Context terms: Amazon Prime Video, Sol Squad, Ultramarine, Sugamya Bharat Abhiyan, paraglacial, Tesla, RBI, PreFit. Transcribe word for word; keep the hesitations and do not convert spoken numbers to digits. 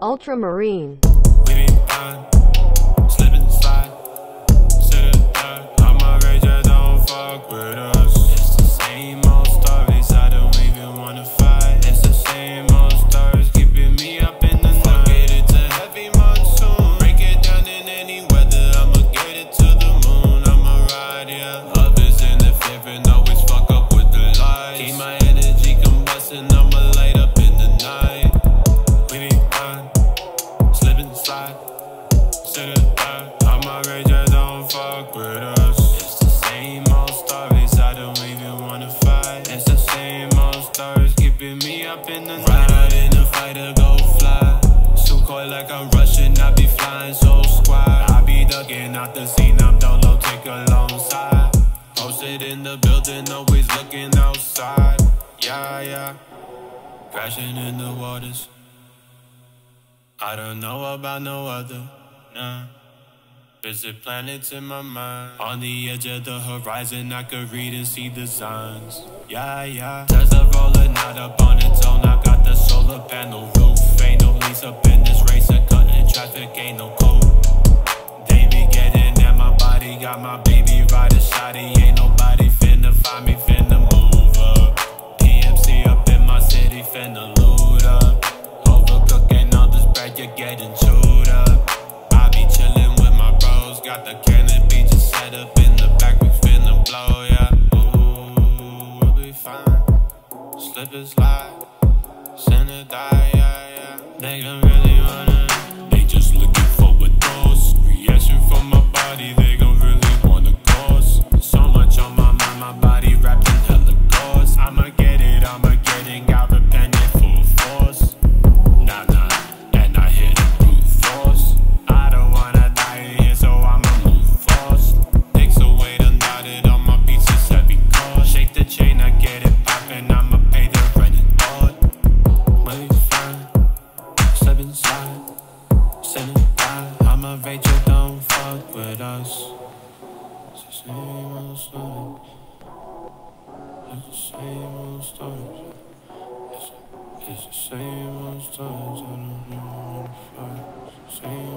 Ultramarine. Like I'm rushing, I be flying Sol Squad. I be ducking out the scene, I'm dolo, take a long side. Posted in the building, always looking outside. Yeah, yeah, crashing in the waters. I don't know about no other, nah. Visit planets in my mind. On the edge of the horizon, I could read and see the signs. Yeah, yeah, Tesla rolling out up on its own. I got the solar panel roof, ain't no lease up in this race. I cutting traffic, ain't no code. They be getting at my body, got my baby riding shoddy. Ain't nobody finna find me, finna move up. P M C up in my city, finna loot up. Overcooking all this bread, you're getting chewed up. I be chilling with my bros, got the canopy just set up in the back, we finna blow, yeah. Ooh, we'll be fine. Slip and slide, send or die, yeah. They don't really wanna, they just looking for a dose. Reaction from my body, they don't really wanna cause. So much on my mind, my body wrapped in hella cords. I'ma get it, I'ma get it, got repentant full force. Nah, nah, and I hit brute force. I don't wanna die here, so I'ma move fast. Takes away the knotted on my pieces, heavy cord. Shake the chain, I get it poppin', I'ma pay the rent and board. Wait, fine. Slip inside, send it by. I'm a Rachel, don't fuck with us. It's the same old story. It's the same old story. It's, it's the same old story. I don't know what the fuck.